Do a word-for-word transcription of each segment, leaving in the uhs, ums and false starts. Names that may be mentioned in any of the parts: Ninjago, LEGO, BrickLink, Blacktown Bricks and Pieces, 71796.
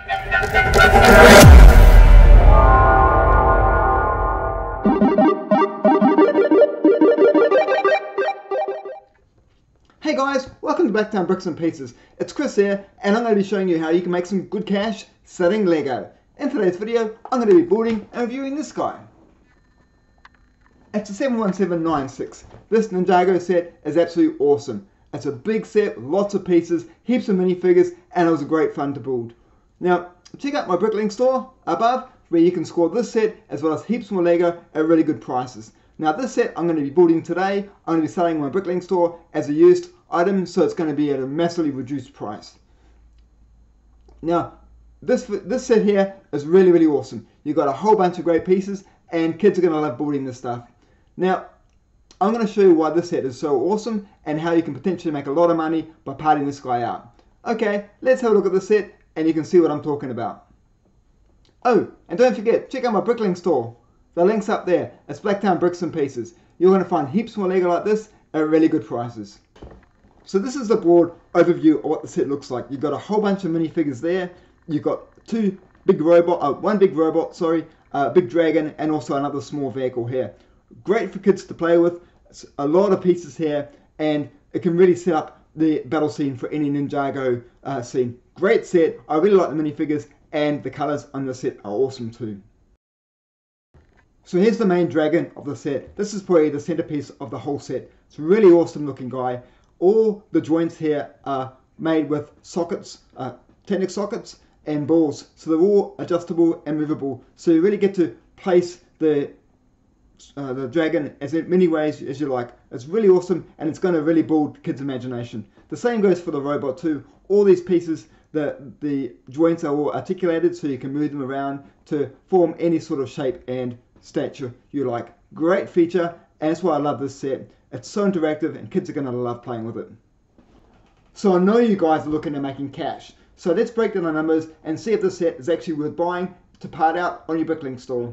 Hey guys, welcome to Blacktown Bricks and Pieces. It's Chris here and I'm going to be showing you how you can make some good cash selling Lego. In today's video I'm going to be building and reviewing this guy. It's a seven one seven nine six. This Ninjago set is absolutely awesome. It's a big set, lots of pieces, heaps of minifigures, and it was great fun to build. Now, check out my BrickLink store above where you can score this set as well as heaps more Lego at really good prices. Now this set I'm going to be building today, I'm going to be selling in my BrickLink store as a used item, so it's going to be at a massively reduced price. Now, this, this set here is really, really awesome. You've got a whole bunch of great pieces, and kids are going to love building this stuff. Now, I'm going to show you why this set is so awesome and how you can potentially make a lot of money by parting this guy out. Okay, let's have a look at the set and you can see what I'm talking about. Oh, and don't forget, check out my BrickLink store. The link's up there. It's Blacktown Bricks and Pieces. You're going to find heaps more Lego like this at really good prices. So this is the broad overview of what the set looks like. You've got a whole bunch of minifigures there. You've got two big robot, uh, one big robot, sorry, a uh, big dragon, and also another small vehicle here. Great for kids to play with. It's a lot of pieces here and it can really set up the battle scene for any Ninjago uh, scene. Great set. I really like the minifigures and the colours on the set are awesome too. So here's the main dragon of the set. This is probably the centrepiece of the whole set. It's a really awesome looking guy. All the joints here are made with sockets, uh, Technic sockets and balls. So they're all adjustable and movable. So you really get to place the Uh, the dragon as in many ways as you like. It's really awesome and it's going to really build kids' imagination. The same goes for the robot too. All these pieces, the, the joints are all articulated so you can move them around to form any sort of shape and stature you like. Great feature and that's why I love this set. It's so interactive and kids are going to love playing with it. So I know you guys are looking at making cash. So let's break down the numbers and see if this set is actually worth buying to part out on your BrickLink store.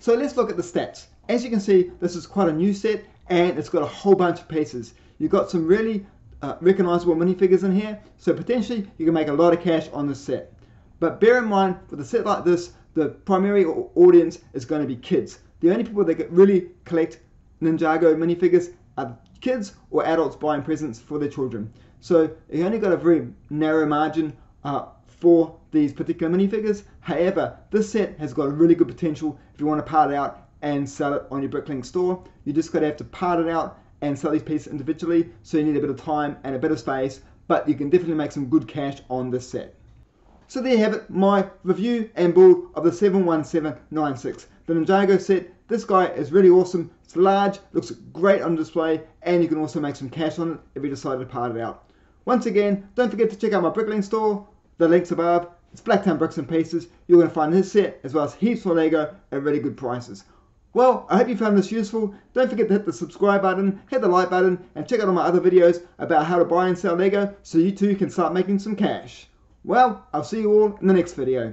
So let's look at the stats. As you can see, this is quite a new set and it's got a whole bunch of pieces. You've got some really uh, recognizable minifigures in here, so potentially you can make a lot of cash on this set. But bear in mind, with a set like this, the primary audience is going to be kids. The only people that could really collect Ninjago minifigures are kids or adults buying presents for their children. So you only got a very narrow margin uh, for these particular minifigures. However, this set has got a really good potential if you want to part it out and sell it on your BrickLink store. You just got to have to part it out and sell these pieces individually, so you need a bit of time and a bit of space, but you can definitely make some good cash on this set. So there you have it, my review and build of the seven one seven nine six. The Ninjago set. This guy is really awesome. It's large, looks great on display, and you can also make some cash on it if you decide to part it out. Once again, don't forget to check out my BrickLink store. The link's above. It's Blacktown Bricks and Pieces. You're going to find this set as well as heaps of Lego at really good prices. Well, I hope you found this useful. Don't forget to hit the subscribe button, hit the like button, and check out all my other videos about how to buy and sell Lego so you too can start making some cash. Well, I'll see you all in the next video.